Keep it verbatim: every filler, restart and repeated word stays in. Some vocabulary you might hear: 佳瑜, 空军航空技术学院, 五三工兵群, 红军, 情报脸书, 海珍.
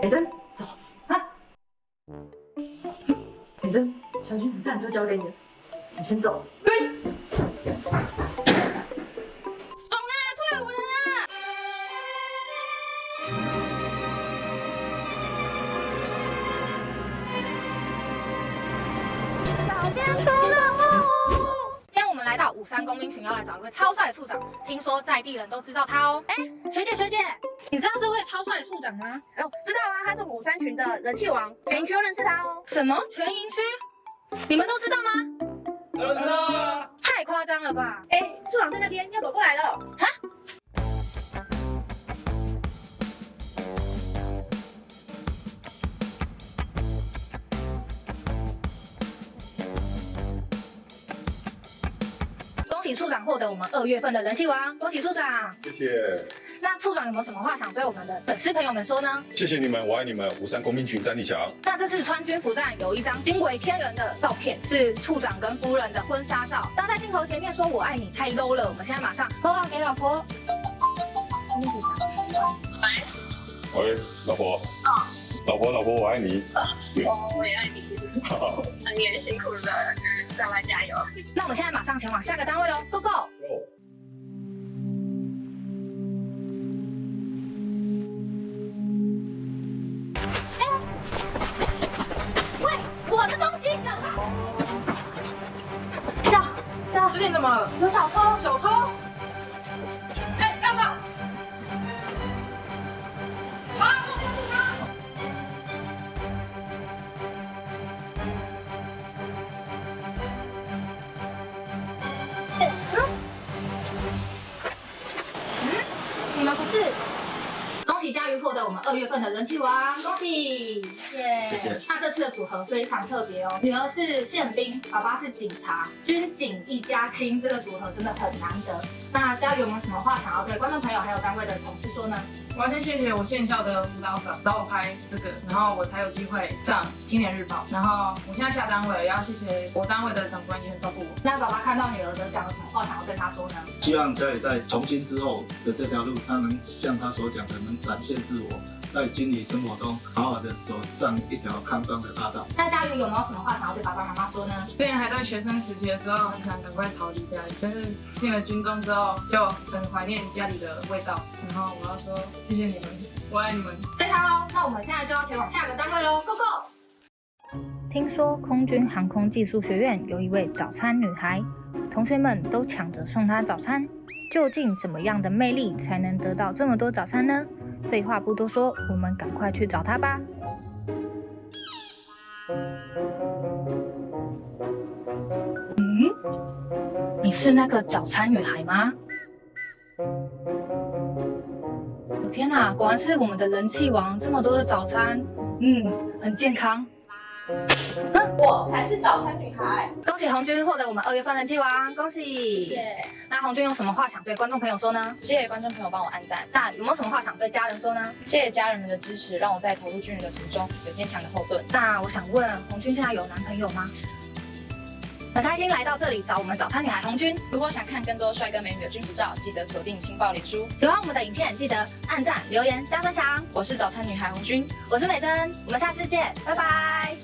海珍，走啊！海珍，传讯这样就交给你了，我先走。对。爽啊！退伍了啦！找电动任务。今天我们来到五三工兵群，要来找一位超帅处长，听说在地人都知道他哦。哎，学姐学姐。 你知道这位超帅处长吗？哦，知道啊，他是五三群的人气王，全营区都认识他哦。什么？全营区？你们都知道吗？都知道啊！太夸张了吧！哎，处长在那边，要走过来了。哈？恭喜处长获得我们二月份的人气王，恭喜处长！谢谢。 那处长有没有什么话想对我们的粉丝朋友们说呢？谢谢你们，我爱你们，五三工兵群战力强。那这次穿军服战有一张惊为天人的照片，是处长跟夫人的婚纱照。当在镜头前面说“我爱你”太 low 了，我们现在马上拨号给老婆。喂，喂，老婆。啊、哦。老婆，老婆，我爱你。啊、哦，我也爱你。好。你也辛苦了，上班加油。那我们现在马上前往下个单位喽 ，Go Go。Go. 你怎么了？有小偷！小偷！哎，干嘛？啊！哎，嗯，嗯，你们不是？恭喜佳瑜获得我们二月份的人气王，恭喜！谢谢。谢谢。那这次的组合非常特别哦，女儿是宪兵，爸爸是警察。 军警一家亲，这个组合真的很难得。那佳瑜有没有什么话想要对观众朋友还有单位的同事说呢？我要先谢谢我线校的辅导长找我拍这个，然后我才有机会上青年日报。然后我现在下单位，也要谢谢我单位的长官也很照顾我。那爸爸看到女儿的讲了什么话想要对她说呢？希望佳瑜在从军之后的这条路，她能像她所讲的，能展现自我。 在军旅生活中，好好的走上一条康庄的大道。那佳瑜有没有什么话想要对爸爸妈妈说呢？之前还在学生时期的时候，很想赶快逃离家里，但是进了军中之后，就很怀念家里的味道。然后我要说，谢谢你们，我爱你们。非常好，那我们现在就要前往下个单位喽 ，Go Go！ 听说空军航空技术学院有一位早餐女孩，同学们都抢着送她早餐。究竟怎么样的魅力才能得到这么多早餐呢？ 废话不多说，我们赶快去找他吧。嗯，你是那个早餐女孩吗？天哪，果然是我们的人气王，这么多的早餐，嗯，很健康。啊，我才是早餐女孩！恭喜红军获得我们二月份人气王，恭喜！谢谢。那红军有什么话想对观众朋友说呢？谢谢观众朋友帮我按赞。那有没有什么话想对家人说呢？谢谢家人们的支持，让我在投入军人的途中有坚强的后盾。那我想问，红军现在有男朋友吗？ 很开心来到这里找我们早餐女孩红军。如果想看更多帅哥美女的军服照，记得锁定情报脸书。喜欢我们的影片，记得按赞、留言、加分享。我是早餐女孩红军，我是美珍，我们下次见，拜拜。